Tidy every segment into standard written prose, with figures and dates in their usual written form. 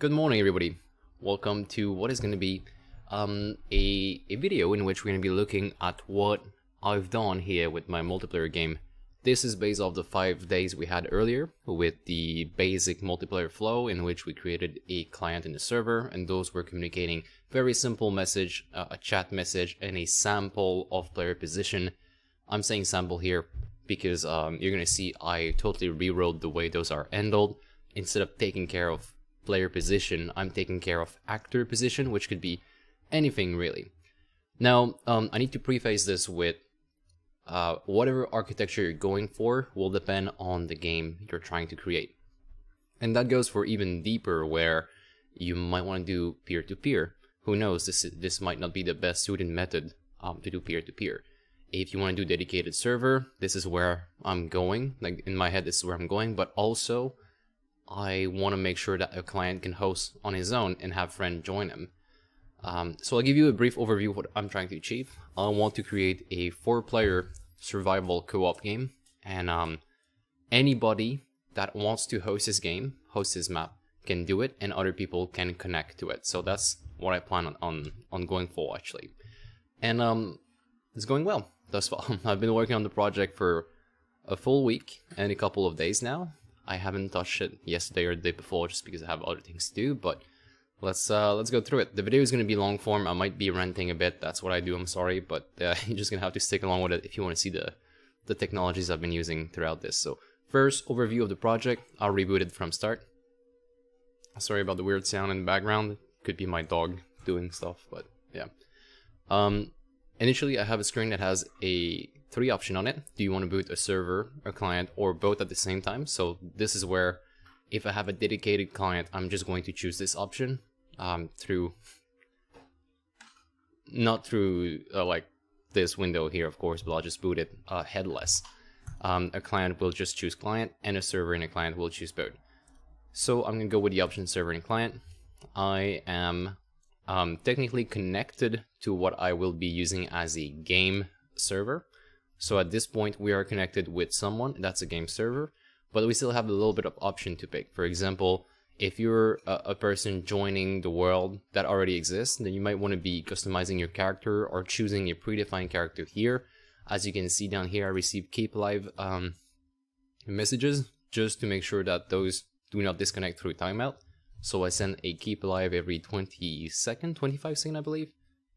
Good morning, everybody. Welcome to what is going to be a video in which we're going to be looking at what I've done here with my multiplayer game. This is based off the 5 days we had earlier with the basic multiplayer flow in which we created a client and a server, and those were communicating very simple message, a chat message, and a sample of player position. I'm saying sample here because you're going to see I totally rewrote the way those are handled. Instead of taking care of player position, I'm taking care of actor position, which could be anything really. Now, I need to preface this with whatever architecture you're going for will depend on the game you're trying to create. And that goes for even deeper, where you might want to do peer-to-peer. Who knows, this might not be the best suited method to do peer-to-peer. If you want to do dedicated server, this is where I'm going. Like, in my head, this is where I'm going, but also I want to make sure that a client can host on his own and have friend join him. So I'll give you a brief overview of what I'm trying to achieve. I want to create a 4-player survival co-op game, and anybody that wants to host this game, host this map, can do it, and other people can connect to it. So that's what I plan on going for, actually. And it's going well thus far. I've been working on the project for a full week and a couple of days now. I haven't touched it yesterday or the day before just because I have other things to do, but let's go through it. The video is going to be long form. I might be ranting a bit. That's what I do. I'm sorry, but you're just going to have to stick along with it if you want to see the technologies I've been using throughout this. So first, overview of the project. I'll reboot it from start. Sorry about the weird sound in the background. Could be my dog doing stuff, but yeah. Initially, I have a screen that has a 3 option on it. Do you want to boot a server, a client, or both at the same time? So this is where, if I have a dedicated client, I'm just going to choose this option not through like this window here, of course, but I'll just boot it headless. A client will just choose client, and a server and a client will choose both. So I'm gonna go with the option server and client. I am technically connected to what I will be using as a game server. So at this point, we are connected with someone, that's a game server, but we still have a little bit of option to pick. For example, if you're a person joining the world that already exists, then you might want to be customizing your character or choosing a predefined character here. As you can see down here, I received keep live messages just to make sure that those do not disconnect through timeout. So I send a keep live every 25 seconds, I believe,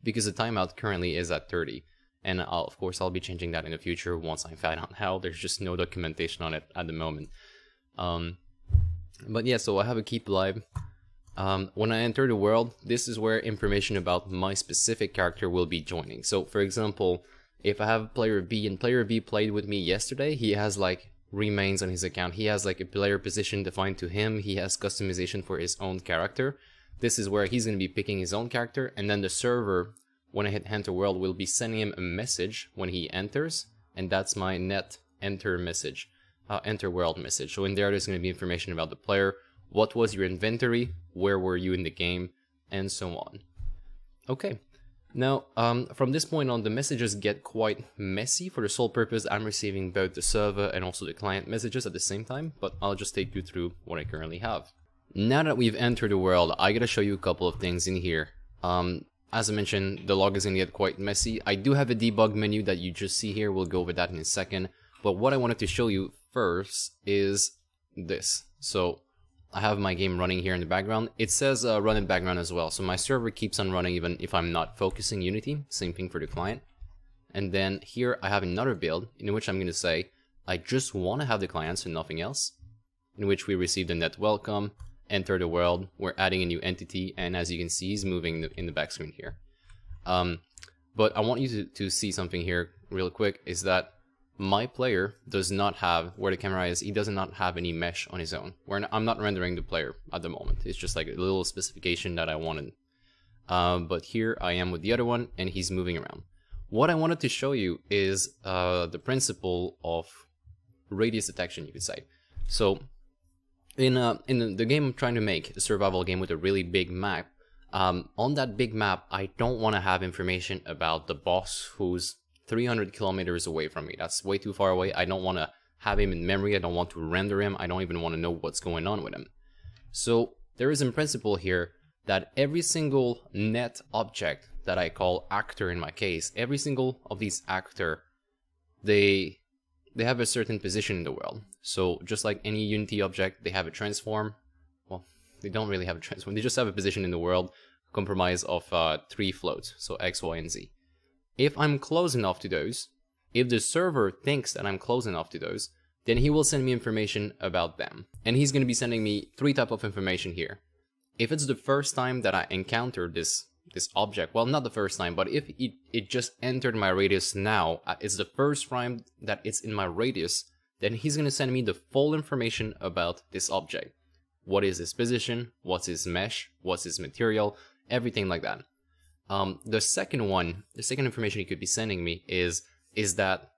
because the timeout currently is at 30. And of course I'll be changing that in the future once I find out how. There's just no documentation on it at the moment. But yeah, so I have a keep live. When I enter the world, this is where information about my specific character will be joining. So for example, if I have player B and player B played with me yesterday, he has like remains on his account. He has like a player position defined to him. He has customization for his own character. This is where he's going to be picking his own character, and then the server, when I hit enter world, we'll be sending him a message when he enters, and that's my net enter message, enter world message. So in there's going to be information about the player, what was your inventory, where were you in the game, and so on. Okay, now from this point on, the messages get quite messy for the sole purpose I'm receiving both the server and also the client messages at the same time, but I'll just take you through what I currently have. Now that we've entered the world, I gotta show you a couple of things in here. As I mentioned, the log is going to get quite messy. I do have a debug menu that you just see here. We'll go over that in a second. But what I wanted to show you first is this. So I have my game running here in the background. It says run in background as well. So my server keeps on running even if I'm not focusing Unity. Same thing for the client. And then here I have another build in which I'm going to say, I just want to have the clients and nothing else. In which we receive the net welcome. Enter the world, we're adding a new entity, and as you can see, he's moving in the back screen here. But I want you to see something here real quick, is that my player does not have, where the camera is, he does not have any mesh on his own. I'm not rendering the player at the moment. It's just like a little specification that I wanted. But here I am with the other one, and he's moving around. What I wanted to show you is the principle of radius detection, you could say. So in the game I'm trying to make, a survival game with a really big map, on that big map, I don't want to have information about the boss who's 300 kilometers away from me. That's way too far away. I don't want to have him in memory. I don't want to render him. I don't even want to know what's going on with him. So there is in principle here that every single net object that I call actor in my case, every single of these actor, they have a certain position in the world. So just like any Unity object, they have a transform. Well, they don't really have a transform. They just have a position in the world comprised of three floats, so X, Y, and Z. If I'm close enough to those, if the server thinks that I'm close enough to those, then he will send me information about them. And he's going to be sending me three types of information here. If it's the first time that I encounter this object, well, not the first time, but if it just entered my radius now, it's the first time that it's in my radius, then he's going to send me the full information about this object. What is his position? What's his mesh? What's his material? Everything like that. The second information he could be sending me is that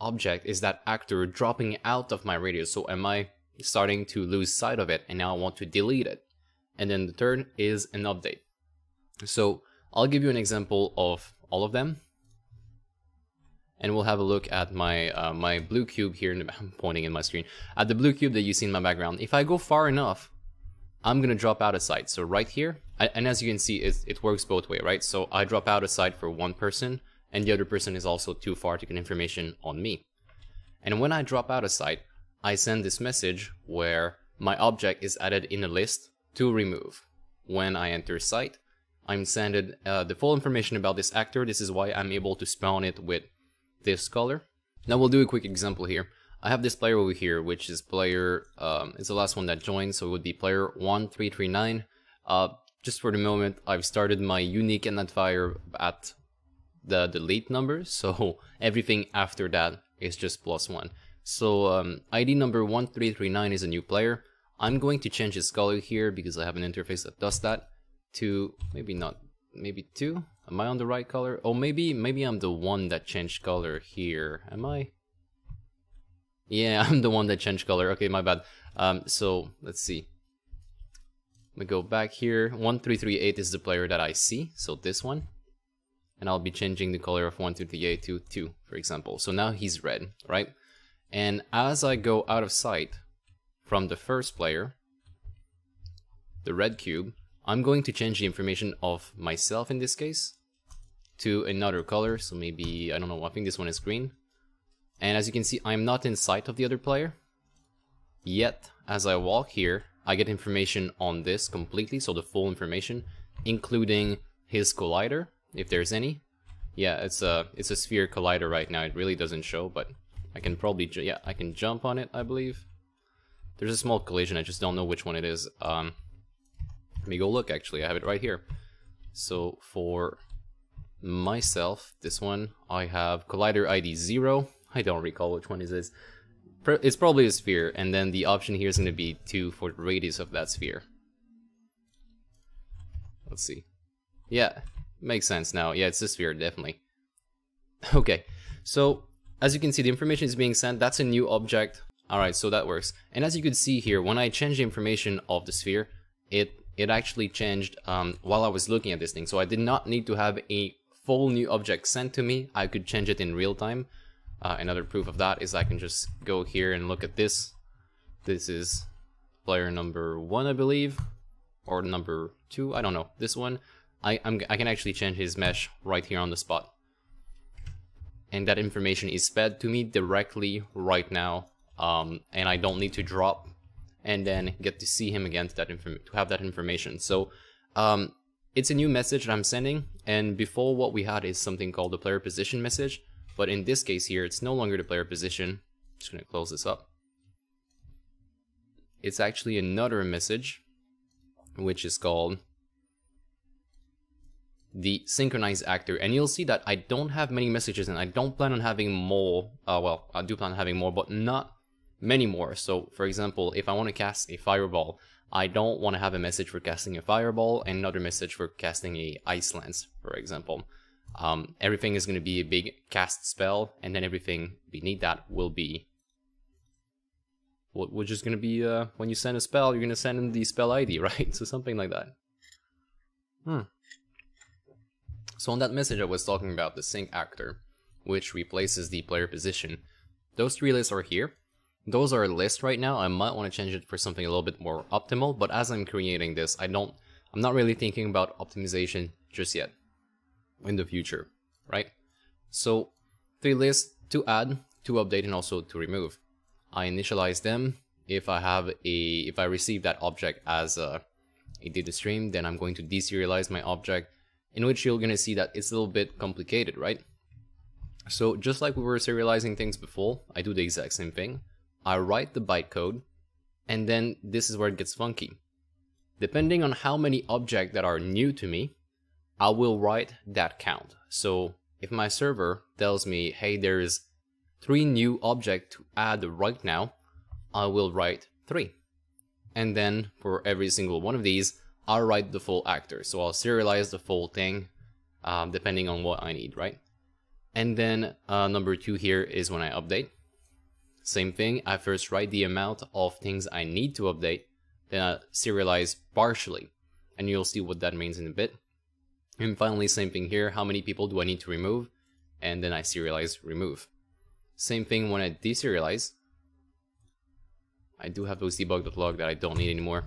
object, is that actor dropping out of my radius? So am I starting to lose sight of it and now I want to delete it? And then the third is an update. So I'll give you an example of all of them, and we'll have a look at my my blue cube here. I'm pointing in my screen at the blue cube that you see in my background. If I go far enough, I'm gonna drop out of sight. So right here, and as you can see, it works both ways, right? So I drop out of sight for one person, and the other person is also too far to get information on me. And when I drop out of sight, I send this message where my object is added in a list to remove. When I enter site, I'm sent the full information about this actor. This is why I'm able to spawn it with this color. Now we'll do a quick example here. I have this player over here, which is player, it's the last one that joined, so it would be player 1339. Just for the moment, I've started my unique identifier at the delete number, so everything after that is just +1. So ID number 1339 is a new player. I'm going to change its color here because I have an interface that does that to maybe 2. Am I on the right color? Oh, maybe I'm the one that changed color here. Am I? Yeah, I'm the one that changed color. Okay, my bad. So let's see. Let me go back here. 1338 is the player that I see, so this one. And I'll be changing the color of 1238 to 2, for example. So now he's red, right? And as I go out of sight from the first player, the red cube, I'm going to change the information of myself in this case to another color. So maybe, I don't know, I think this one is green. And as you can see, I'm not in sight of the other player. Yet, as I walk here, I get information on this completely, so the full information, including his collider, if there's any. Yeah, it's a sphere collider right now. It really doesn't show, but I can probably, yeah, I can jump on it, I believe. There's a small collision, I just don't know which one it is. Let me go look, actually, I have it right here. So for myself, this one, I have collider ID 0. I don't recall which one it is. It's probably a sphere, and then the option here is going to be 2 for the radius of that sphere. Let's see. Yeah, makes sense now. Yeah, it's a sphere, definitely. Okay, so as you can see, the information is being sent. That's a new object. Alright, so that works. And as you can see here, when I changed the information of the sphere, it actually changed while I was looking at this thing. So I did not need to have a full new object sent to me. I could change it in real time. Another proof of that is I can just go here and look at this. This is player number 1, I believe, or number 2, I don't know. This one, I can actually change his mesh right here on the spot. And that information is fed to me directly right now. And I don't need to drop and then get to see him again to have that information. So it's a new message that I'm sending, and before what we had is something called the player position message, but in this case here, it's no longer the player position. I'm just gonna close this up. It's actually another message, which is called the synchronized actor, and you'll see that I don't have many messages, and I don't plan on having more. Well, I do plan on having more, but not many more. So for example, if I want to cast a fireball, I don't want to have a message for casting a fireball and another message for casting a ice lance, for example. Everything is going to be a big cast spell, and then everything beneath that will be which is going to be when you send a spell, you're going to send in the spell ID, right? So something like that. So on that message I was talking about, the sync actor, which replaces the player position, those three lists are here. Those are a list right now. I might want to change it for something a little bit more optimal, but as I'm creating this, I'm not really thinking about optimization just yet, in the future, right? So 3 lists to add, to update, and also to remove. I initialize them. If I receive that object as a data stream, then I'm going to deserialize my object, in which you're going to see that it's a little bit complicated, right? So just like we were serializing things before, I do the exact same thing. I write the bytecode, and then this is where it gets funky. Depending on how many objects that are new to me, I will write that count. So if my server tells me, hey, there is 3 new objects to add right now, I will write 3. And then for every single one of these, I'll write the full actor. So I'll serialize the full thing, depending on what I need, right? And then number 2 here is when I update. Same thing, I first write the amount of things I need to update, then I serialize partially, and you'll see what that means in a bit. And finally, same thing here, how many people do I need to remove? And then I serialize remove. Same thing when I deserialize. I do have those debug.log that I don't need anymore.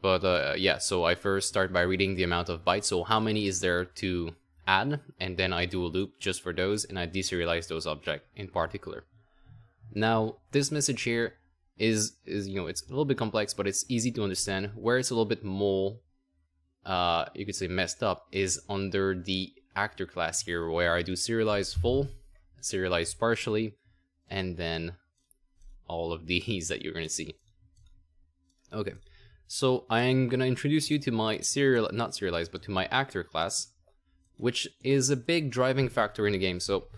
But yeah, so I first start by reading the amount of bytes, so how many is there to add, and then I do a loop just for those, and I deserialize those objects in particular. Now, this message here is you know, it's a little bit complex, but it's easy to understand. Where it's a little bit more, you could say messed up, is under the actor class here, where I do serialize full, serialize partially, and then all of these that you're gonna see. Okay, so I'm gonna introduce you to my my actor class, which is a big driving factor in the game. So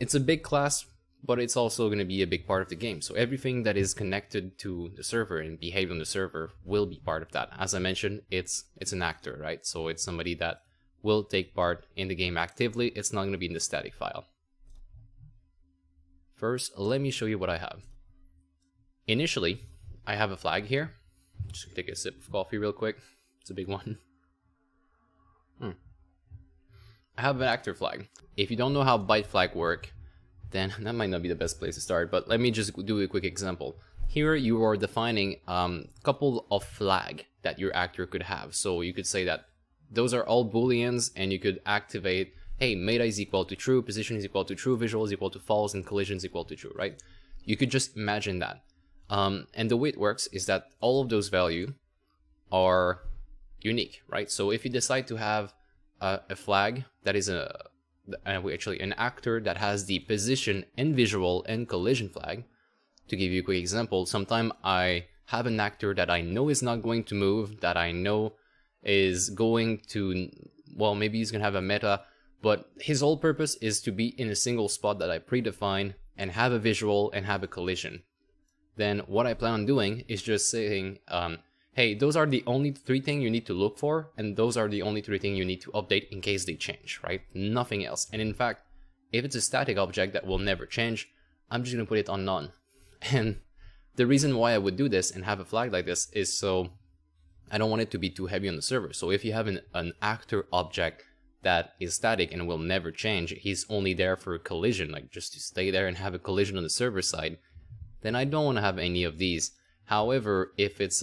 it's a big class, but it's also gonna be a big part of the game. So everything that is connected to the server and behave on the server will be part of that. As I mentioned, it's an actor, right? So it's somebody that will take part in the game actively. It's not gonna be in the static file. First, let me show you what I have. Initially, I have a flag here. Just take a sip of coffee real quick. It's a big one. I have an actor flag. If you don't know how byte flag work, then that might not be the best place to start, but let me just do a quick example. Here you are defining a couple of flag that your actor could have. So you could say that those are all booleans, and you could activate, hey, meta is equal to true, position is equal to true, visual is equal to false, and collision is equal to true, right? You could just imagine that. And the way it works is that all of those values are unique, right? So if you decide to have a flag that is an actor that has the position and visual and collision flag, to give you a quick example, sometime I have an actor that I know is not going to move, that I know is going to, well, maybe he's gonna have a meta, but his whole purpose is to be in a single spot that I predefine and have a visual and have a collision. Then what I plan on doing is just saying, hey, those are the only 3 things you need to look for, and those are the only 3 things you need to update in case they change, right? Nothing else. And in fact, if it's a static object that will never change, I'm just gonna put it on none. And the reason why I would do this and have a flag like this is so I don't want it to be too heavy on the server. So if you have an actor object that is static and will never change, he's only there for a collision, like just to stay there and have a collision on the server side, then I don't wanna have any of these. However, if it's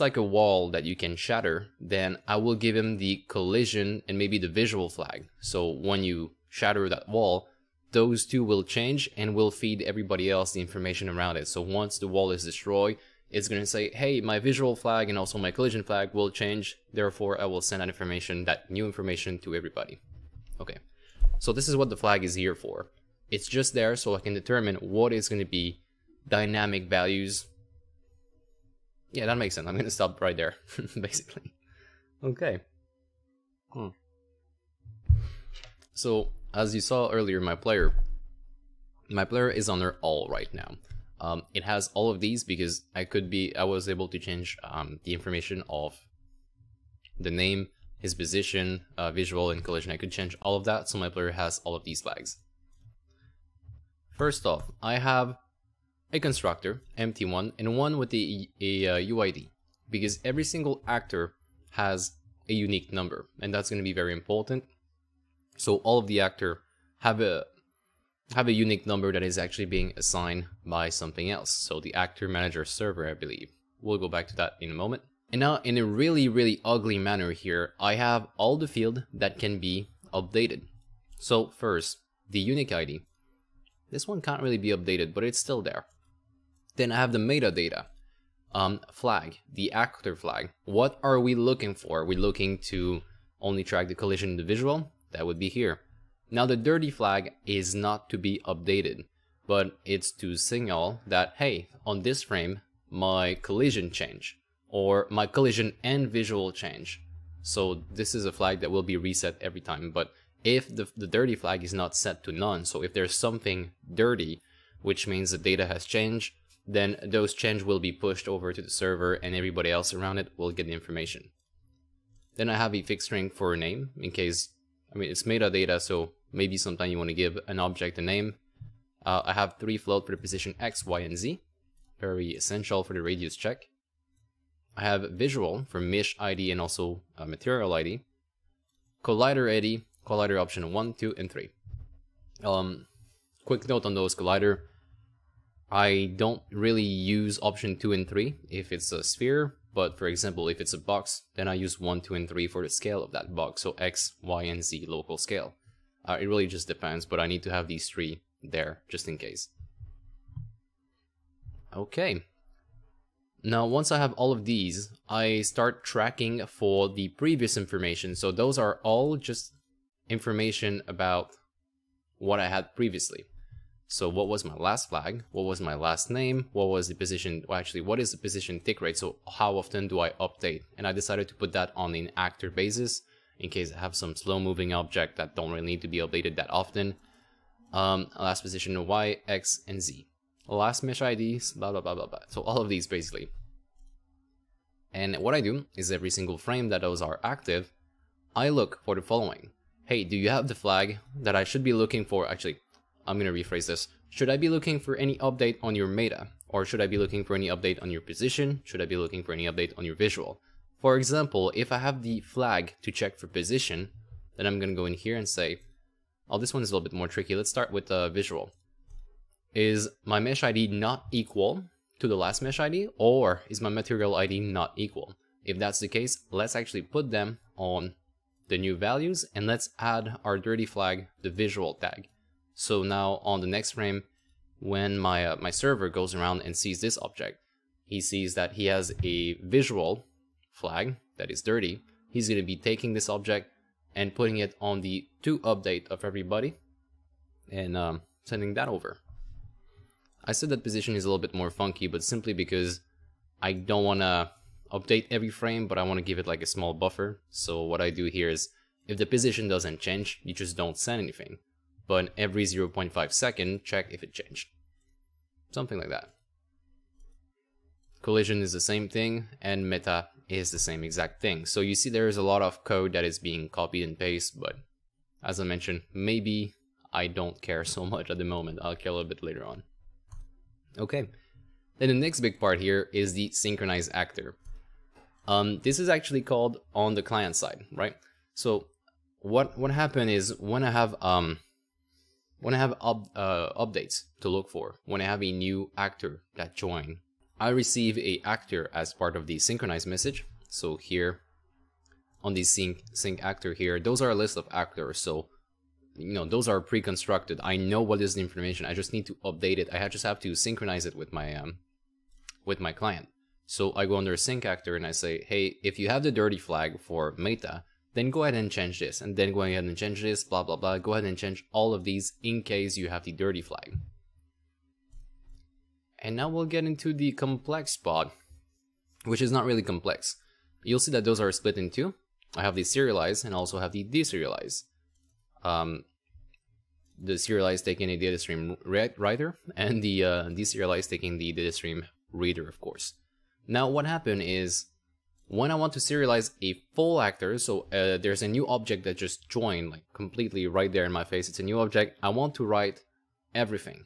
like a wall that you can shatter, then I will give him the collision and maybe the visual flag. So when you shatter that wall, those 2 will change and will feed everybody else the information around it. So once the wall is destroyed, it's gonna say, hey, my visual flag and also my collision flag will change. Therefore, I will send that information, that new information, to everybody. Okay, so this is what the flag is here for. It's just there so I can determine what is gonna be dynamic values. Yeah, that makes sense. I'm going to stop right there, basically. Okay. So, as you saw earlier, my player is on her all right now. It has all of these because I was able to change the information of the name, his position, visual, and collision. I could change all of that, so my player has all of these flags. First off, I have a constructor, empty one, and one with a UID, because every single actor has a unique number, and that's going to be very important. So all of the actor have a unique number that is actually being assigned by something else. So the actor manager server, I believe. We'll go back to that in a moment. And now in a really, really ugly manner here, I have all the fields that can be updated. So first, the unique ID. This one can't really be updated, but it's still there. Then I have the metadata. Flag, the actor flag. What are we looking for? We're looking to only track the collision in the visual. That would be here. Now the dirty flag is not to be updated, but it's to signal that, hey, on this frame, my collision change, or my collision and visual change. So this is a flag that will be reset every time. But if the dirty flag is not set to none, so if there's something dirty, which means the data has changed, then those changes will be pushed over to the server and everybody else around it will get the information. Then I have a fixed string for a name in case, I mean, it's metadata, so maybe sometime you want to give an object a name. I have 3 float for the position X, Y, and Z. Very essential for the radius check. I have visual for mesh ID and also material ID. Collider ID, collider option 1, 2, and 3. Quick note on those collider. I don't really use option 2 and 3 if it's a sphere, but for example, if it's a box, then I use 1, 2, and 3 for the scale of that box, so X, Y, and Z local scale. It really just depends, but I need to have these 3 there just in case. Okay. Now, once I have all of these, I start tracking for the previous information, so those are all just information about what I had previously. So what was my last flag? What was my last name? What was the position? Well, actually, what is the position tick rate? So how often do I update? And I decided to put that on an actor basis in case I have some slow moving object that don't really need to be updated that often. Last position Y, X, and Z. Last mesh IDs, blah, blah, blah, blah, blah. So all of these basically. And what I do is every single frame that those are active, I look for the following. Hey, do you have the flag that I should be looking for? Actually, I'm going to rephrase this. Should I be looking for any update on your meta? Or should I be looking for any update on your position? Should I be looking for any update on your visual? For example, if I have the flag to check for position, then I'm going to go in here and say, oh, this one is a little bit more tricky. Let's start with the visual. Is my mesh ID not equal to the last mesh ID? Or is my material ID not equal? If that's the case, let's actually put them on the new values and let's add our dirty flag, the visual tag. So now on the next frame, when my my server goes around and sees this object, he sees that he has a visual flag that is dirty. He's going to be taking this object and putting it on the to update of everybody and sending that over. I said that position is a little bit more funky, but simply because I don't want to update every frame, but I want to give it like a small buffer. So what I do here is if the position doesn't change, you just don't send anything. But every 0.5 second, check if it changed. Something like that. Collision is the same thing, and meta is the same exact thing. So you see there is a lot of code that is being copied and pasted, but as I mentioned, maybe I don't care so much at the moment. I'll care a little bit later on. Okay, then the next big part here is the synchronized actor. This is actually called on the client side, right? So what happened is when I have updates to look for, when I have a new actor that joined, I receive a actor as part of the synchronized message. So here on the sync actor here, those are a list of actors. So, you know, those are pre-constructed. I know what is the information. I just need to update it. I just have to synchronize it with my client. So I go under sync actor and I say, hey, if you have the dirty flag for meta, then go ahead and change this, and then go ahead and change this, blah, blah, blah. Go ahead and change all of these in case you have the dirty flag. And now we'll get into the complex pod, which is not really complex. You'll see that those are split in two. I have the serialized and also have the deserialized. The serialized taking a data stream writer, and the deserialized taking the data stream reader, of course. Now what happened is, when I want to serialize a full actor, so there's a new object that just joined, like completely right there in my face, it's a new object, I want to write everything.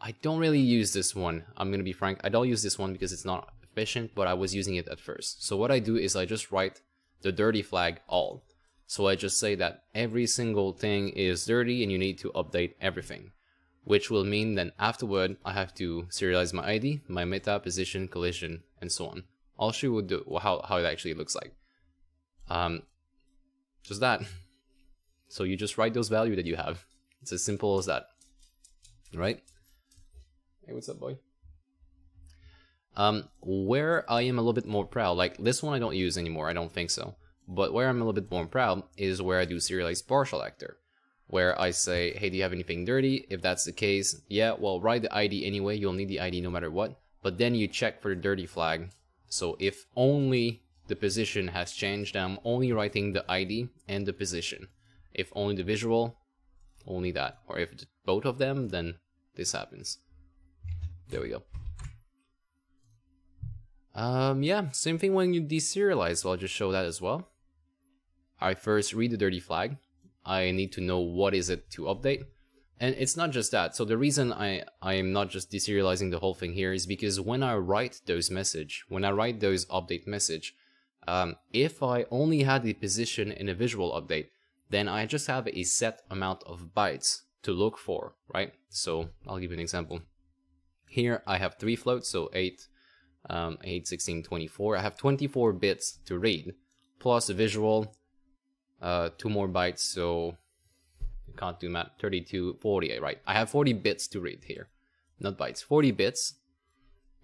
I don't really use this one, I'm gonna be frank, I don't use this one because it's not efficient, but I was using it at first. So what I do is I just write the dirty flag all. So I just say that every single thing is dirty and you need to update everything, which will mean then afterward I have to serialize my ID, my meta, position, collision, and so on. I'll show you how it actually looks like. Just that. So you just write those values that you have. It's as simple as that, right? Hey, what's up, boy? Where I am a little bit more proud, like this one I don't use anymore, I don't think so. But where I'm a little bit more proud is where I do serialize partial actor, where I say, hey, do you have anything dirty? If that's the case, yeah, well, write the ID anyway. You'll need the ID no matter what. But then you check for the dirty flag. So if only the position has changed, I'm only writing the ID and the position. If only the visual, only that. Or if it's both of them, then this happens. There we go. Yeah, same thing when you deserialize, so I'll just show that as well. I first read the dirty flag. I need to know what is it to update. And it's not just that. So the reason I am not just deserializing the whole thing here is because when I write those message, when I write those update message, if I only had the position in a visual update, then I just have a set amount of bytes to look for, right? So I'll give you an example. Here I have 3 floats, so 8, 16, 24. I have 24 bits to read, plus a visual, 2 more bytes, so I can't do math, 32, 48, right? I have 40 bits to read here, not bytes, 40 bits.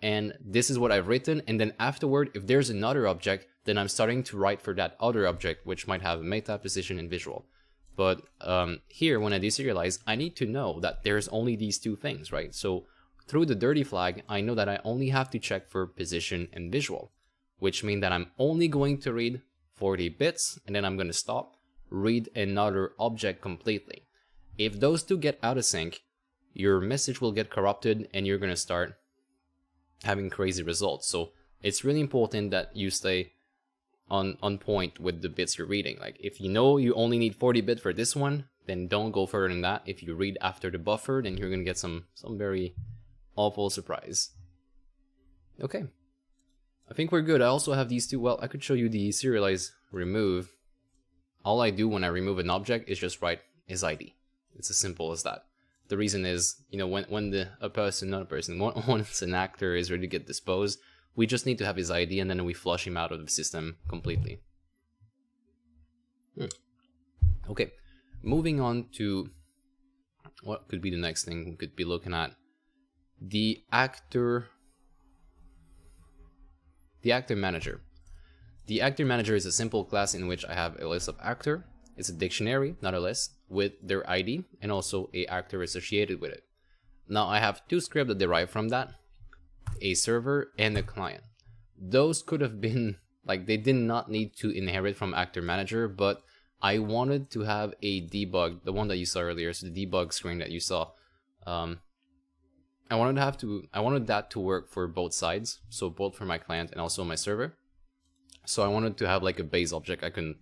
And this is what I've written, and then afterward, if there's another object, then I'm starting to write for that other object, which might have a meta, position, and visual. But here, when I deserialize, I need to know that there's only these 2 things, right? So through the dirty flag, I know that I only have to check for position and visual, which means that I'm only going to read 40 bits, and then I'm going to stop, read another object completely. If those 2 get out of sync, your message will get corrupted, and you're going to start having crazy results. So it's really important that you stay on point with the bits you're reading. Like if you know you only need 40 bits for this one, then don't go further than that. If you read after the buffer, then you're going to get some very awful surprise. Okay, I think we're good. I also have these 2. Well, I could show you the serialize remove. All I do when I remove an object is just write his ID. It's as simple as that. The reason is, you know, once an actor is ready to get disposed, we just need to have his ID and then we flush him out of the system completely. Okay, moving on to what could be the next thing we could be looking at. The actor manager. The actor manager is a simple class in which I have a list of actor. It's a dictionary, not a list, with their ID and also a actor associated with it. Now I have 2 scripts that derive from that, a server and a client. Those could have been, like, they did not need to inherit from actor manager, but I wanted to have a debug, the one that you saw earlier, so the debug screen that you saw. I wanted that to work for both sides, so both for my client and also my server. So I wanted to have like a base object I can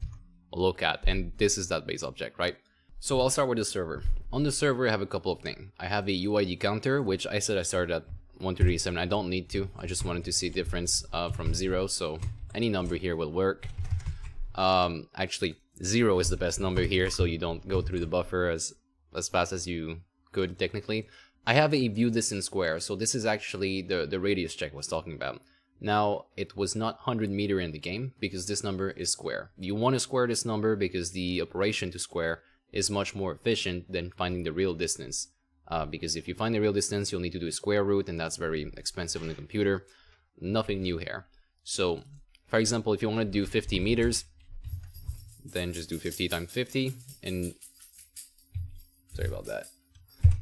look at, and this is that base object, right? So I'll start with the server. On the server, I have a couple of things. I have a UID counter, which I said I started at 1, 2, 3, 7. I don't need to. I just wanted to see difference from 0, so any number here will work. Actually, 0 is the best number here, so you don't go through the buffer as fast as you could technically. I have a view distance square, so this is actually the radius check I was talking about. Now, it was not 100 meter in the game, because this number is square. You want to square this number because the operation to square is much more efficient than finding the real distance. Because if you find the real distance, you'll need to do a square root, and that's very expensive on the computer. Nothing new here. So, for example, if you want to do 50 meters, then just do 50 times 50, and... sorry about that.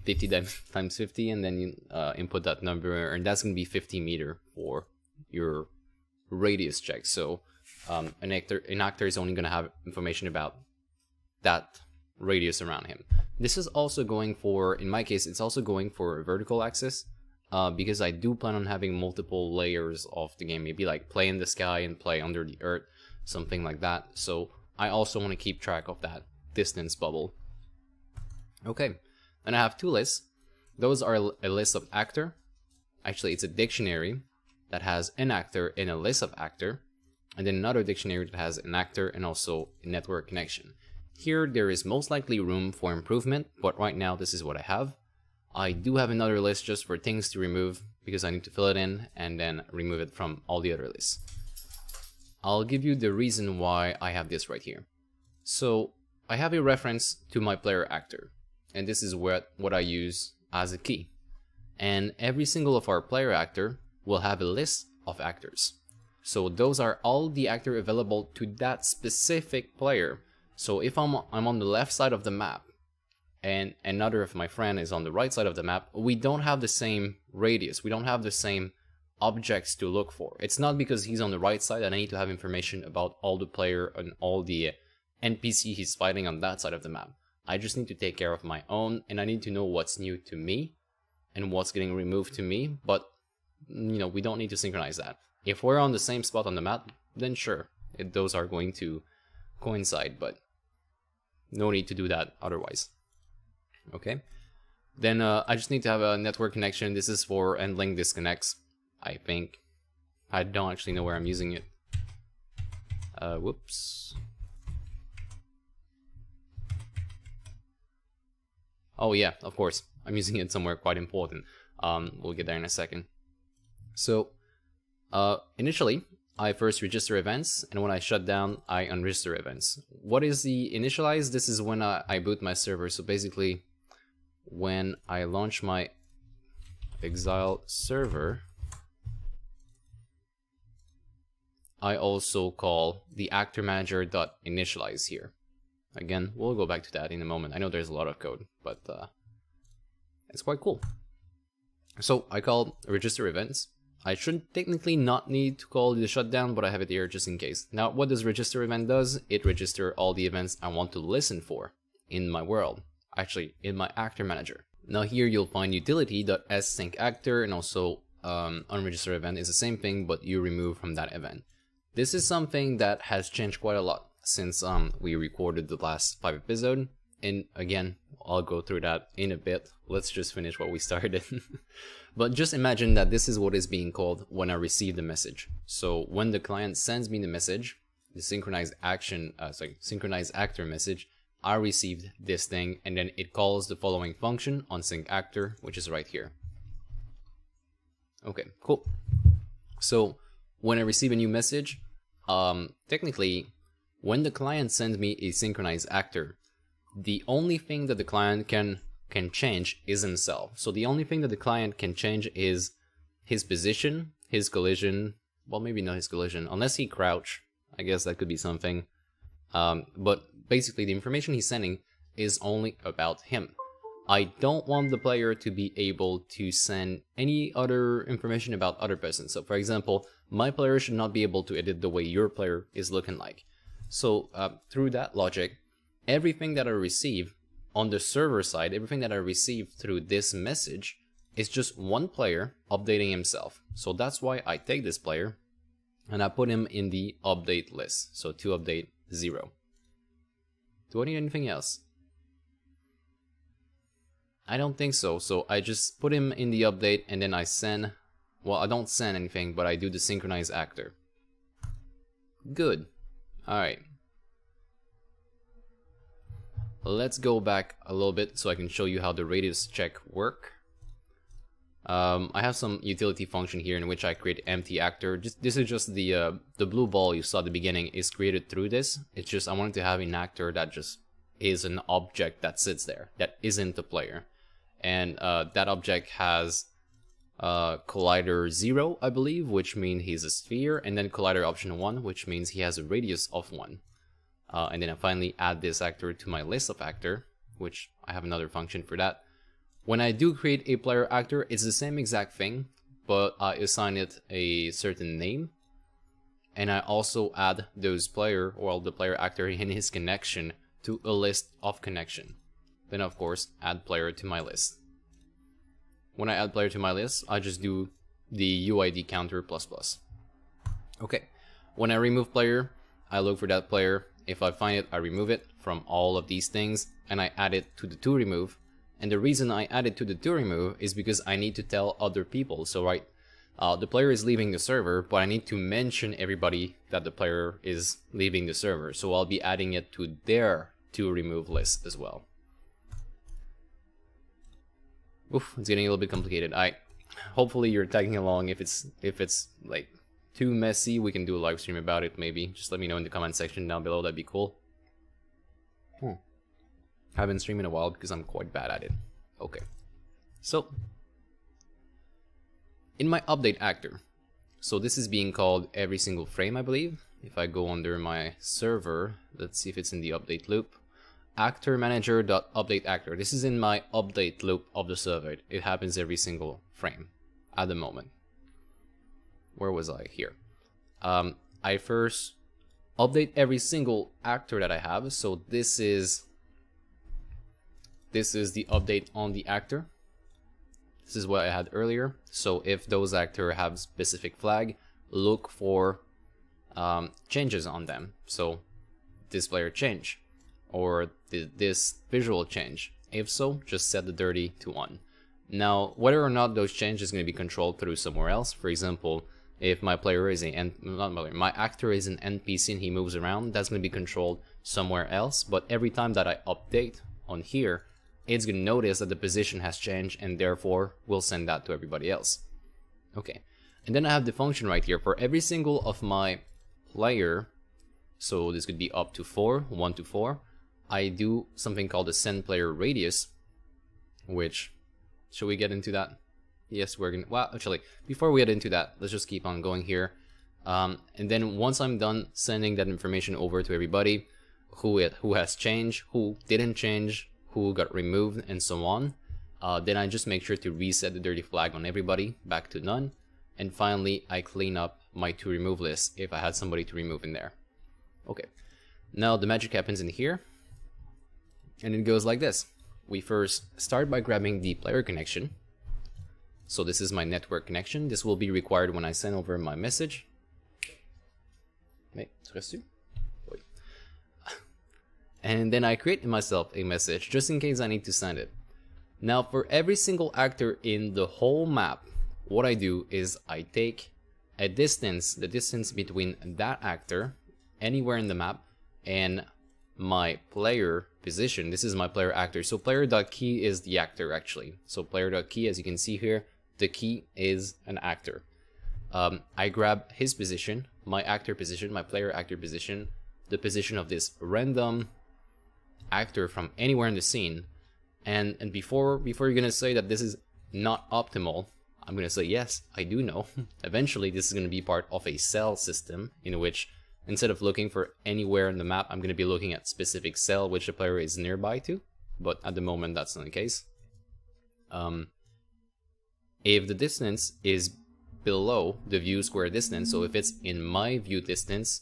50 times 50, and then you input that number, and that's going to be 50 meter for your radius check. So an actor is only going to have information about that radius around him. This is also going for, in my case, it's also going for a vertical axis, because I do plan on having multiple layers of the game, maybe like play in the sky and play under the earth, something like that. So I also want to keep track of that distance bubble. Okay. And I have 2 lists. Those are a list of actor. Actually, it's a dictionary that has an actor and a list of actor. and then another dictionary that has an actor and also a network connection. Here there is most likely room for improvement, but right now this is what I have. I do have another list just for things to remove because I need to fill it in and then remove it from all the other lists. I'll give you the reason why I have this right here. So I have a reference to my player actor, and this is what I use as a key. And every single of our player actor will have a list of actors. So those are all the actors available to that specific player. So if I'm on the left side of the map and another of my friend is on the right side of the map, we don't have the same radius. We don't have the same objects to look for. It's not because he's on the right side that I need to have information about all the player and all the NPC he's fighting on that side of the map. I just need to take care of my own, and I need to know what's new to me and what's getting removed to me, but you know, we don't need to synchronize that. If we're on the same spot on the map, then sure, those are going to coincide, but no need to do that otherwise. Okay, then I just need to have a network connection. This is for handling disconnects, I think. I don't actually know where I'm using it. Whoops. Oh yeah, of course, I'm using it somewhere quite important. We'll get there in a second. So initially, I first register events, and when I shut down, I unregister events. What is the initialize? This is when I boot my server. So basically, when I launch my Exile server, I also call the actor manager.initialize here. Again, we'll go back to that in a moment. I know there's a lot of code, but it's quite cool. So I call register events. I should technically not need to call the shutdown, but I have it here just in case. Now, what does register event does? It registers all the events I want to listen for in my world, actually in my actor manager. Now here you'll find utility.ssyncActor, and also unregistered event is the same thing, but you remove from that event. This is something that has changed quite a lot since we recorded the last 5 episodes, and again, I'll go through that in a bit. Let's just finish what we started. But just imagine that this is what is being called when I receive the message. So when the client sends me the message, the synchronized actor message, I received this thing, and then it calls the following function on sync actor, which is right here. Okay, cool. So when I receive a new message, technically, when the client sends me a synchronized actor, the only thing that the client can change is himself. So the only thing that the client can change is his position, his collision, well, maybe not his collision, unless he crouch, I guess that could be something. But basically the information he's sending is only about him. I don't want the player to be able to send any other information about other persons. So for example, my player should not be able to edit the way your player is looking like. So through that logic, everything that I receive on the server side, everything that I receive through this message is just one player updating himself. So that's why I take this player and I put him in the update list. So to update 0. Do I need anything else? I don't think so. So I just put him in the update, and then I send, well, I don't send anything, but I do the synchronized actor. Good. Alright, let's go back a little bit so I can show you how the radius check work. I have some utility function here in which I create empty actor. This is just the blue ball you saw at the beginning is created through this. It's just I wanted to have an actor that just is an object that sits there, that isn't a player. And that object has collider 0, I believe, which means he's a sphere, and then collider option 1, which means he has a radius of 1. And then I finally add this actor to my list of actor, which I have another function for that. When I do create a player actor, it's the same exact thing, but I assign it a certain name, and I also add those player, or the player actor and his connection, to a list of connection. Then of course add player to my list. When I add player to my list, I just do the UID counter ++. Okay, when I remove player, I look for that player. If I find it, I remove it from all of these things, and I add it to the to remove. And the reason I add it to the to remove is because I need to tell other people. So right, The player is leaving the server, but I need to mention everybody that the player is leaving the server. So I'll be adding it to their to remove list as well. Oof, it's getting a little bit complicated. Hopefully you're tagging along. If it's like too messy, we can do a live stream about it maybe. Just let me know in the comment section down below, that'd be cool. I haven't streamed in a while because I'm quite bad at it. Okay. So in my update actor, so this is being called every single frame, I believe. If I go under my server, let's see if it's in the update loop. Actor manager.update actor. This is in my update loop of the server. It happens every single frame at the moment. Where was I? Here. I first update every single actor that I have. So this is the update on the actor. This is what I had earlier. So if those actors have specific flag, look for changes on them. So this player change, or this visual change. If so, just set the dirty to 1. Now, whether or not those changes is going to be controlled through somewhere else. For example, if my player is my actor is an NPC and he moves around, that's going to be controlled somewhere else. But every time that I update on here, it's going to notice that the position has changed and therefore will send that to everybody else. Okay, and then I have the function right here for every single of my player. So this could be up to 4, 1 to 4. I do something called a send player radius, which, should we get into that? Yes, we're gonna, well, actually, before we get into that, let's just keep on going here. And then once I'm done sending that information over to everybody, who has changed, who didn't change, who got removed, and so on, then I just make sure to reset the dirty flag on everybody back to none. And finally, I clean up my to remove list if I had somebody to remove in there. Okay, now the magic happens in here. And it goes like this. We first start by grabbing the player connection. So this is my network connection. This will be required when I send over my message. And then I create myself a message just in case I need to send it. Now for every single actor in the whole map, what I do is I take a distance, the distance between that actor anywhere in the map and my player position. This is my player actor. So player.key is the actor actually. So player.key, as you can see here, the key is an actor. I grab his position, my actor position, my player actor position, the position of this random actor from anywhere in the scene. And before you're gonna say that this is not optimal, I'm gonna say yes, I do know. Eventually this is gonna be part of a cell system in which instead of looking for anywhere in the map, I'm going to be looking at specific cell which the player is nearby to, but at the moment that's not the case. If the distance is below the view square distance, so if it's in my view distance,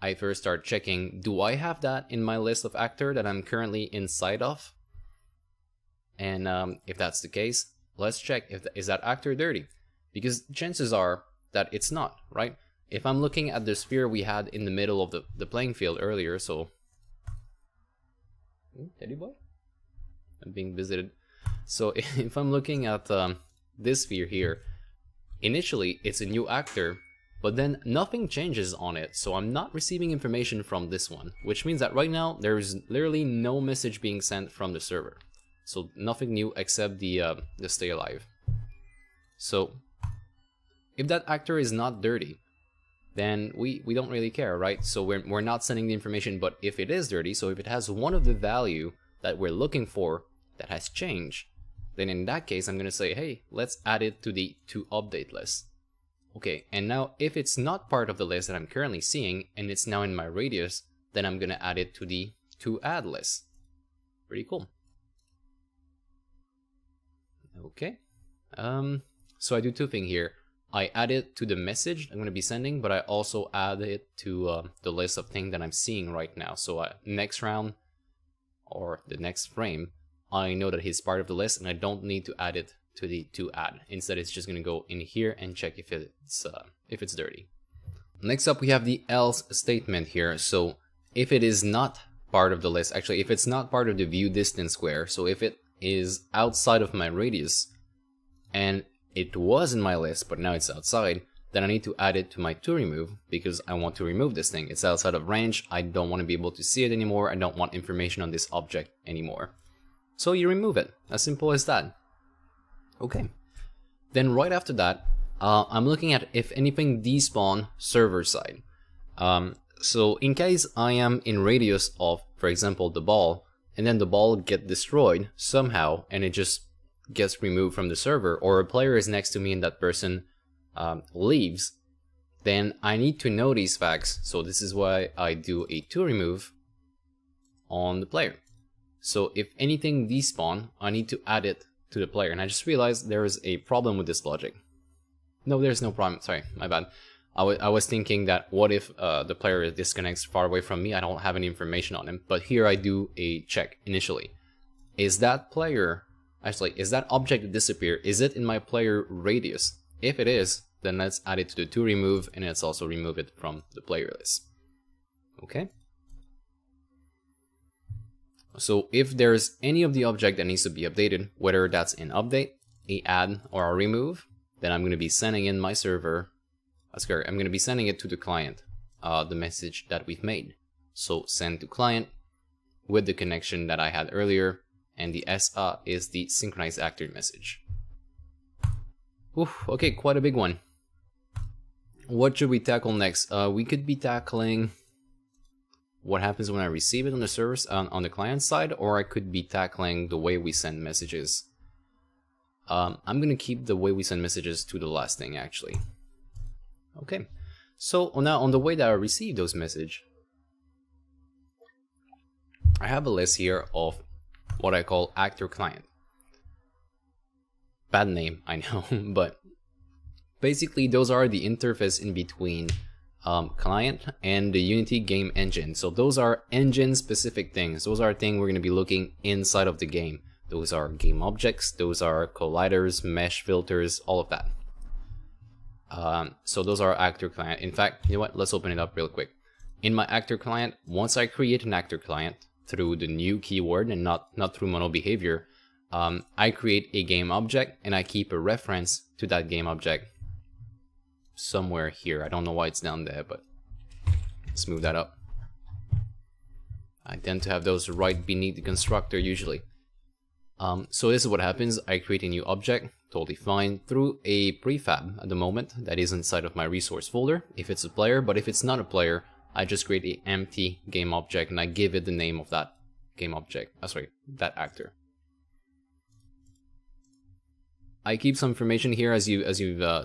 I first start checking, do I have that in my list of actor that I'm currently inside of? And if that's the case, let's check if is that actor dirty, because chances are that it's not, right? If I'm looking at the sphere we had in the middle of the playing field earlier, so... Teddy boy? I'm being visited. So if I'm looking at this sphere here, initially it's a new actor, but then nothing changes on it, so I'm not receiving information from this one, which means that right now there's literally no message being sent from the server. So nothing new except the stay alive. So if that actor is not dirty, then we don't really care, right? So we're not sending the information, but if it is dirty, so if it has one of the value that we're looking for that has changed, then in that case, I'm gonna say, hey, let's add it to the to update list. Okay, and now if it's not part of the list that I'm currently seeing, and it's now in my radius, then I'm gonna add it to the to add list. Pretty cool. Okay, so I do two things here. I add it to the message I'm going to be sending, but I also add it to the list of things that I'm seeing right now. So next round or the next frame, I know that he's part of the list and I don't need to add it to the to add. Instead, it's just going to go in here and check if it's dirty. Next up, we have the else statement here. So if it is not part of the list, actually, if it's not part of the view distance square, so if it is outside of my radius and it was in my list, but now it's outside, then I need to add it to my to remove, because I want to remove this thing. It's outside of range. I don't want to be able to see it anymore. I don't want information on this object anymore. So you remove it, as simple as that. Okay. Then right after that, I'm looking at if anything despawn server side. So in case I am in radius of, for example, the ball, and then the ball get destroyed somehow, and it just gets removed from the server, or a player is next to me and that person leaves, then I need to know these facts. So this is why I do a to remove on the player. So if anything despawn, I need to add it to the player. And I just realized there is a problem with this logic. No, there's no problem. Sorry, my bad. I was thinking that what if the player disconnects far away from me, I don't have any information on him, but here I do a check initially. Is that player, actually, is that object disappear? Is it in my player radius? If it is, then let's add it to the to remove, and let's also remove it from the player list. Okay. So if there's any of the object that needs to be updated, whether that's an update, a add, or a remove, then I'm going to be sending in my server. I'm going to be sending it to the client, the message that we've made. So send to client with the connection that I had earlier, and the SA is the synchronized actor message. Oof, okay, quite a big one. What should we tackle next? We could be tackling what happens when I receive it on the service, on the client side, or I could be tackling the way we send messages. I'm going to keep the way we send messages to the last thing, actually. Okay, so now on the way that I receive those messages, I have a list here of what I call actor client. Bad name, I know, but basically those are the interface in between client and the Unity game engine. So those are engine specific things. Those are things we're going to be looking inside of the game. Those are game objects, those are colliders, mesh filters, all of that. So those are actor client. In fact, you know what, let's open it up real quick. In my actor client, once I create an actor client through the new keyword and not through mono behavior, I create a game object and I keep a reference to that game object somewhere here. I don't know why it's down there, but let's move that up. I tend to have those right beneath the constructor usually. So this is what happens. I create a new object, totally fine, through a prefab at the moment that is inside of my resource folder if it's a player, but if it's not a player, I just create an empty game object and I give it the name of that game object, that actor. I keep some information here, as you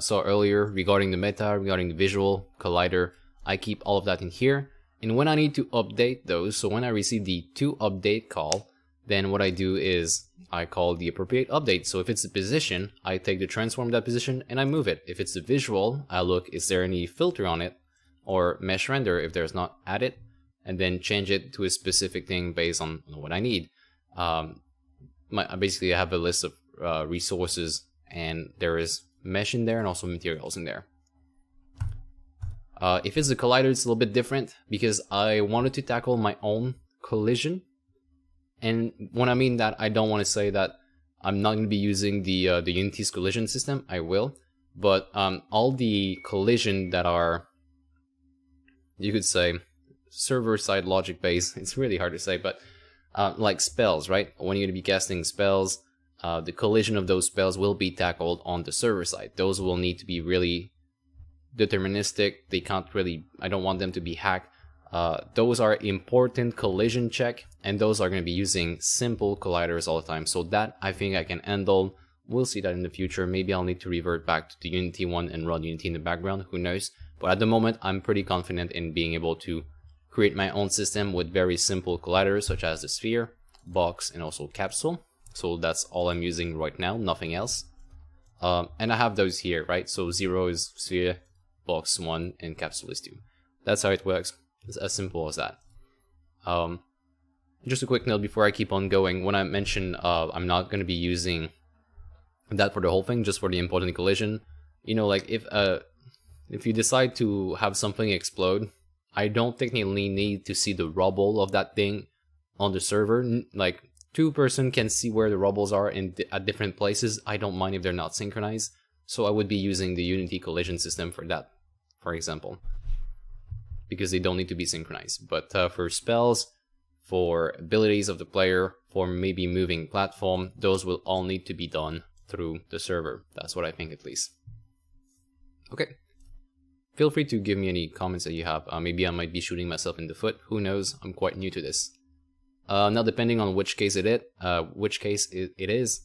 saw earlier, regarding the meta, regarding the visual, collider. I keep all of that in here, and when I need to update those, so when I receive the to update call, then what I do is I call the appropriate update. So if it's a position, I take the transform that position and I move it. If it's a visual, I look, is there any filter on it, or mesh render if there's not, add it, and then change it to a specific thing based on what I need. I basically have a list of resources, and there is mesh in there and also materials in there. If it's a collider, it's a little bit different because I wanted to tackle my own collision. And when I mean that, I don't want to say that I'm not going to be using the Unity's collision system. I will, but all the collision that are, you could say, server-side logic-based. It's really hard to say, but like spells, right? When you're going to be casting spells, the collision of those spells will be tackled on the server side. Those will need to be really deterministic. They can't really, I don't want them to be hacked. Those are important collision check, and those are going to be using simple colliders all the time. So that I think I can handle. We'll see that in the future. Maybe I'll need to revert back to the Unity one and run Unity in the background. Who knows? But at the moment, I'm pretty confident in being able to create my own system with very simple colliders such as the sphere, box, and also capsule. So that's all I'm using right now, nothing else. And I have those here, right? So 0 is sphere, box 1, and capsule is 2. That's how it works. It's as simple as that. Just a quick note before I keep on going. When I mentioned I'm not going to be using that for the whole thing, just for the important collision, you know, like if you decide to have something explode, I don't technically need to see the rubble of that thing on the server. Like, two person can see where the rubbles are at different places. I don't mind if they're not synchronized. So I would be using the Unity collision system for that, for example, because they don't need to be synchronized. But for spells, for abilities of the player, for maybe moving platform, those will all need to be done through the server. That's what I think, at least. Okay. Feel free to give me any comments that you have. Maybe I might be shooting myself in the foot. Who knows? I'm quite new to this. Now, depending on which case it is,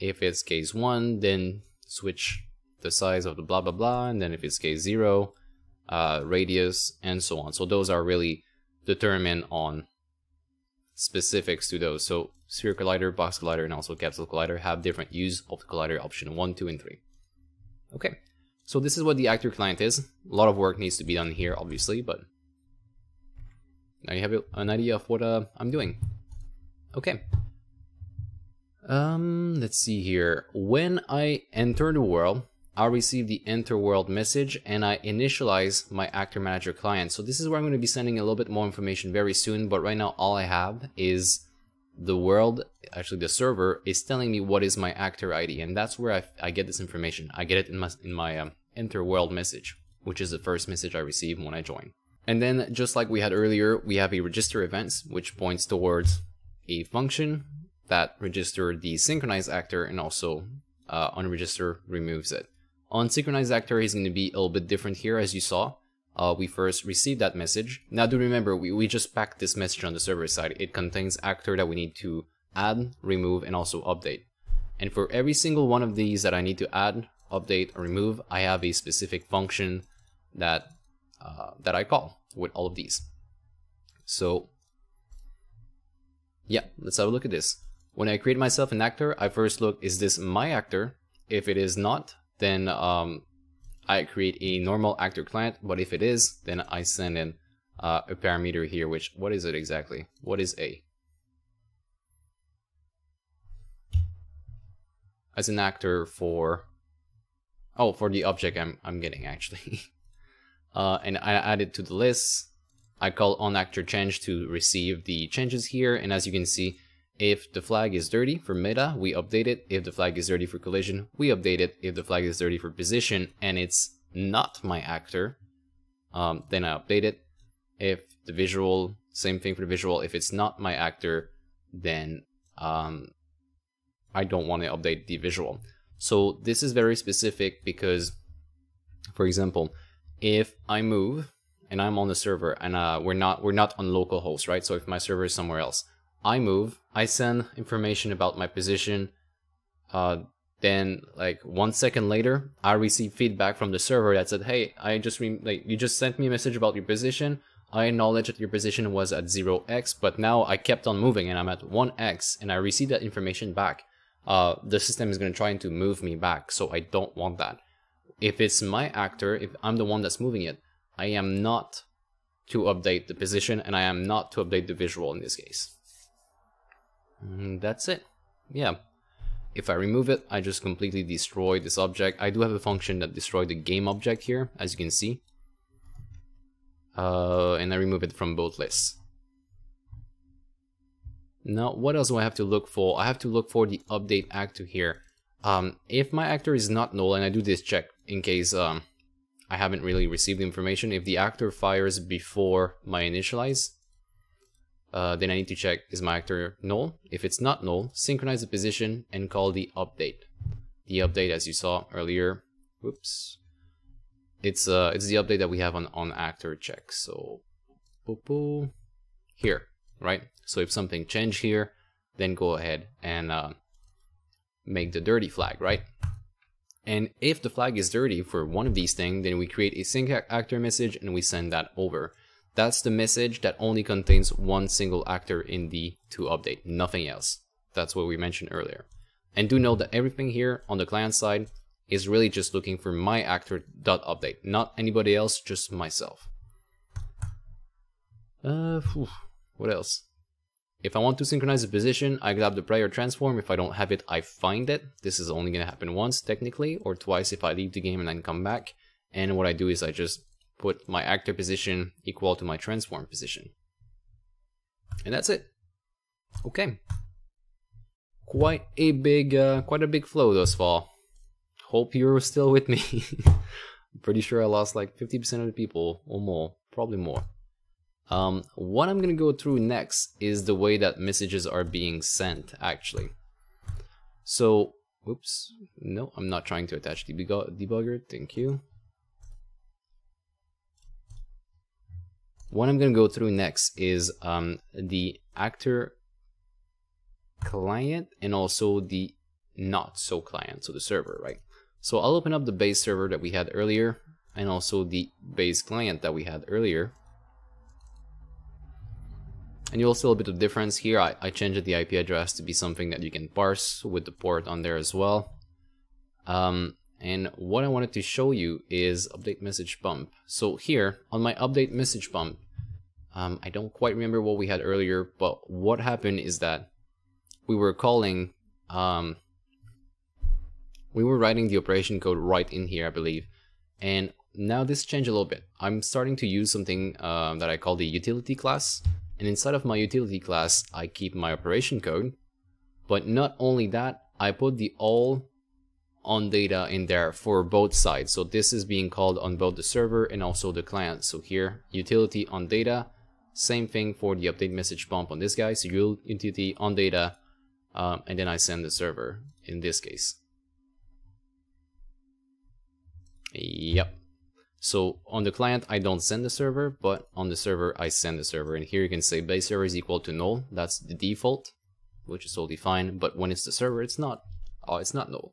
if it's case 1, then switch the size of the blah blah blah, and then if it's case 0, radius, and so on. So those are really determined on specifics to those. So sphere collider, box collider, and also capsule collider have different use of the collider option 1, 2, and 3. Okay. So this is what the actor client is. A lot of work needs to be done here, obviously, but now you have an idea of what I'm doing. Okay. Let's see here. When I enter the world, I'll receive the enter world message and I initialize my actor manager client. So this is where I'm going to be sending a little bit more information very soon, but right now all I have is the world, actually the server, is telling me what is my actor ID, and that's where I get this information. I get it in my enter world message, which is the first message I receive when I join. And then, just like we had earlier, we have a register events, which points towards a function that registered the synchronized actor and also unregister removes it. On synchronized actor is going to be a little bit different here, as you saw. We first received that message. Now do remember, we just packed this message on the server side. It contains actor that we need to add, remove, and also update. And for every single one of these that I need to add, update, or remove, I have a specific function that I call with all of these. So yeah, let's have a look at this. When I create myself an actor, I first look, is this my actor? If it is not, then I create a normal actor client, but if it is, then I send in a parameter here, which, what is it exactly? What is A? As an actor for, oh, for the object I'm getting, actually. And I add it to the list. I call onActorChange to receive the changes here, and as you can see, if the flag is dirty for meta, we update it. If the flag is dirty for collision, we update it. If the flag is dirty for position and it's not my actor, then I update it. If the visual, same thing for the visual. If it's not my actor, then I don't want to update the visual. So this is very specific because, for example, if I move and I'm on the server and we're not on localhost, right? So if my server is somewhere else, I move, I send information about my position, then like 1 second later, I receive feedback from the server that said, hey, you just sent me a message about your position. I acknowledge that your position was at 0x, but now I kept on moving and I'm at 1x and I receive that information back. The system is going to try to move me back, so I don't want that. If it's my actor, if I'm the one that's moving it, I am not to update the position and I am not to update the visual in this case. That's it. Yeah. If I remove it, I just completely destroy this object. I do have a function that destroyed the game object here, as you can see. And I remove it from both lists. Now, what else do I have to look for? I have to look for the update actor here. If my actor is not null, and I do this check in case I haven't really received information, if the actor fires before my initialize, then I need to check, is my actor null? If it's not null, synchronize the position and call the update. The update, as you saw earlier, whoops, it's the update that we have on actor check. So here, right? So if something changed here, then go ahead and make the dirty flag, right? And if the flag is dirty for one of these things, then we create a sync actor message and we send that over. That's the message that only contains one single actor in the to update, nothing else. That's what we mentioned earlier. And do know that everything here on the client side is really just looking for my actor.update, not anybody else, just myself. What else? If I want to synchronize the position, I grab the player transform. If I don't have it, I find it. This is only going to happen once technically, or twice if I leave the game and then come back. And what I do is I just put my actor position equal to my transform position. And that's it. Okay. Quite a big flow thus far. Hope you're still with me. I'm pretty sure I lost like 50% of the people or more, probably more. What I'm gonna go through next is the way that messages are being sent, actually. So, oops, no, I'm not trying to attach debugger, thank you. What I'm gonna go through next is the actor client and also the not so client, so the server, right? So I'll open up the base server that we had earlier and also the base client that we had earlier. And you'll see a bit of difference here. I changed the IP address to be something that you can parse with the port on there as well. And what I wanted to show you is update message bump. So here on my update message bump, I don't quite remember what we had earlier, but what happened is that we were calling, we were writing the operation code right in here, I believe. And now this changed a little bit. I'm starting to use something that I call the utility class. And inside of my utility class, I keep my operation code, but not only that, I put the all on data in there for both sides. So this is being called on both the server and also the client. So here, utility on data, same thing for the update message bump on this guy. So utility on data, and then I send the server in this case. Yep. So on the client, I don't send the server, but on the server, I send the server. And here you can say base server is equal to null. That's the default, which is totally fine. But when it's the server, it's not. Oh, it's not null.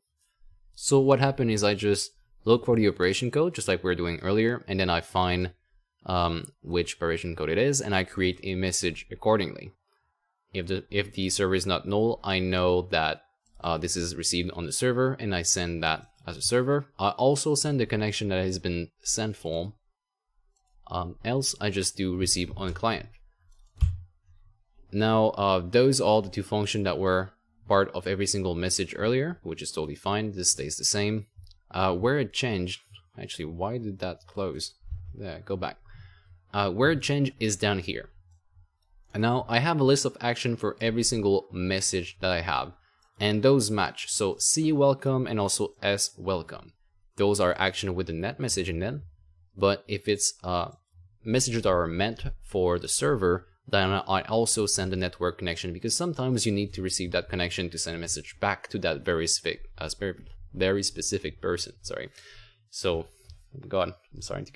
So what happened is I just look for the operation code, just like we were doing earlier, and then I find which operation code it is, and I create a message accordingly. If the server is not null, I know that this is received on the server, and I send that as a server. I also send the connection that has been sent form. Else I just do receive on client. Now those are the two functions that were part of every single message earlier, which is totally fine. This stays the same. Where it changed, actually, why did that close? There, go back. Where it changed is down here. And now I have a list of action for every single message that I have. And those match, so C welcome and also S welcome. Those are action with the net message in them, but if it's messages that are meant for the server, then I also send the network connection because sometimes you need to receive that connection to send a message back to that very specific person, sorry. So, oh my God, I'm starting to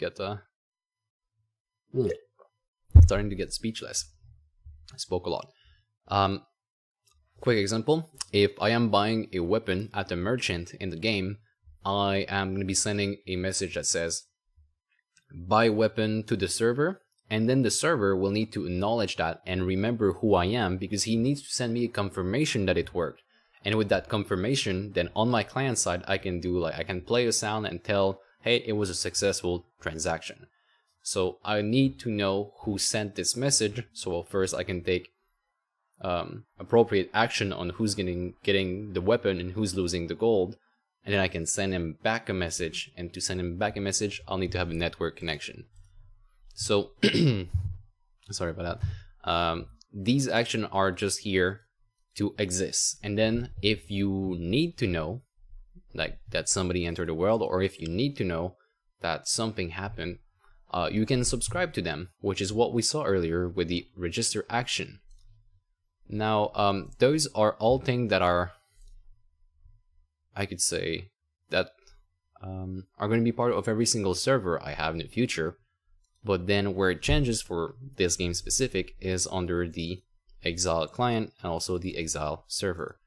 get, speechless. I spoke a lot. Quick example, if I am buying a weapon at a merchant in the game, I am going to be sending a message that says buy weapon to the server, and then the server will need to acknowledge that and remember who I am because he needs to send me a confirmation that it worked. And with that confirmation, then on my client side, I can do like, I can play a sound and tell, hey, it was a successful transaction. So I need to know who sent this message. So first I can take appropriate action on who's getting the weapon and who's losing the gold, and then I can send him back a message, and to send him back a message I'll need to have a network connection. So sorry about that. These actions are just here to exist, and then if you need to know like that somebody entered the world, or if you need to know that something happened, you can subscribe to them, which is what we saw earlier with the register action. Now, those are all things that are, I could say, that are going to be part of every single server I have in the future. But then where it changes for this game specific is under the Exile client and also the Exile server.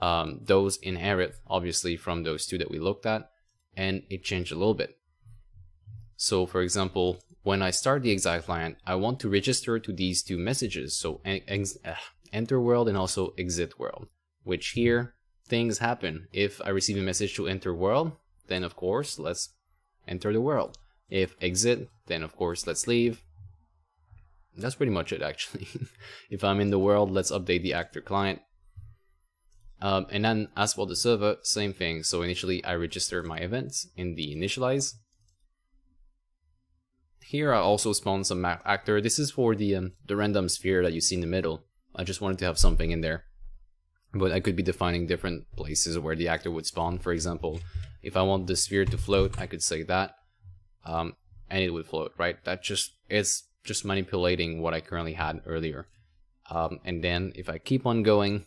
Those inherit, obviously, from those two that we looked at, and it changed a little bit. So, for example, when I start the Exile client, I want to register to these two messages. So, enter world and also exit world, which here things happen. If I receive a message to enter world, then of course let's enter the world. If exit, then of course let's leave. That's pretty much it, actually. If I'm in the world, let's update the actor client. And then as for the server, same thing. So initially I register my events in the initialize. Here I also spawn some map actor. This is for the random sphere that you see in the middle. I just wanted to have something in there, but I could be defining different places where the actor would spawn. For example, If I want the sphere to float, I could say that, and it would float, right? It's just manipulating what I currently had earlier. And then if I keep on going,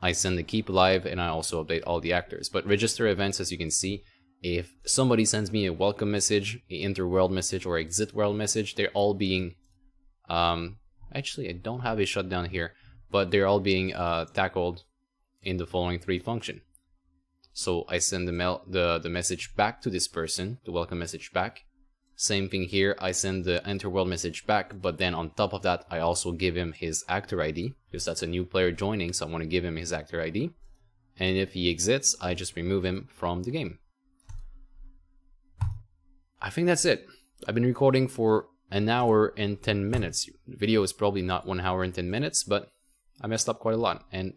I send the keep alive, and I also update all the actors. But register events, as you can see, if somebody sends me a welcome message, an enter world message, or exit world message, they're all being, actually I don't have a shutdown here, but they're all being tackled in the following three function. So I send the message back to this person, the welcome message back. Same thing here, I send the enter world message back, but then on top of that, I also give him his actor ID, because that's a new player joining, so I want to give him his actor ID. And if he exits, I just remove him from the game. I think that's it. I've been recording for an hour and 10 minutes. The video is probably not 1 hour and 10 minutes, but I messed up quite a lot, and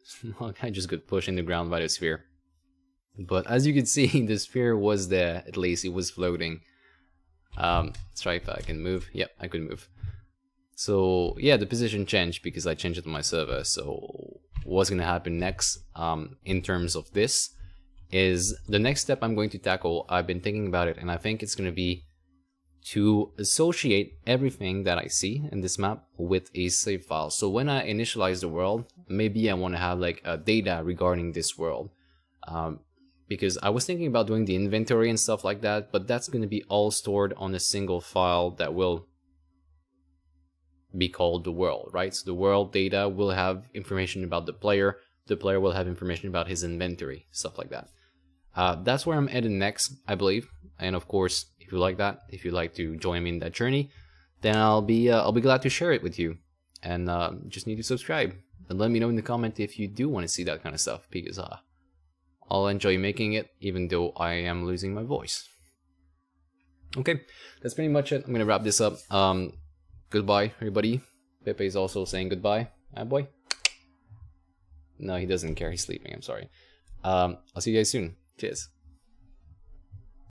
I just got pushed in the ground by the sphere. But as you can see, the sphere was there, at least it was floating. Let's try if I can move. Yep, I could move. So yeah, the position changed because I changed it on my server. So what's going to happen next in terms of this is the next step I'm going to tackle. I've been thinking about it, and I think it's going to be to associate everything that I see in this map with a save file. So when I initialize the world, maybe I want to have like a data regarding this world. Because I was thinking about doing the inventory and stuff like that, but that's going to be all stored on a single file that will be called the world, right? So the world data will have information about the player will have information about his inventory, stuff like that. That's where I'm headed next, I believe. And of course, if you like that, if you'd like to join me in that journey, then I'll be glad to share it with you. And just need to subscribe and let me know in the comment if you do want to see that kind of stuff, because I'll enjoy making it, even though I am losing my voice. Okay, that's pretty much it. I'm gonna wrap this up. Goodbye, everybody. Pepe is also saying goodbye. Ah, boy. No, he doesn't care. He's sleeping. I'm sorry. I'll see you guys soon. Cheers.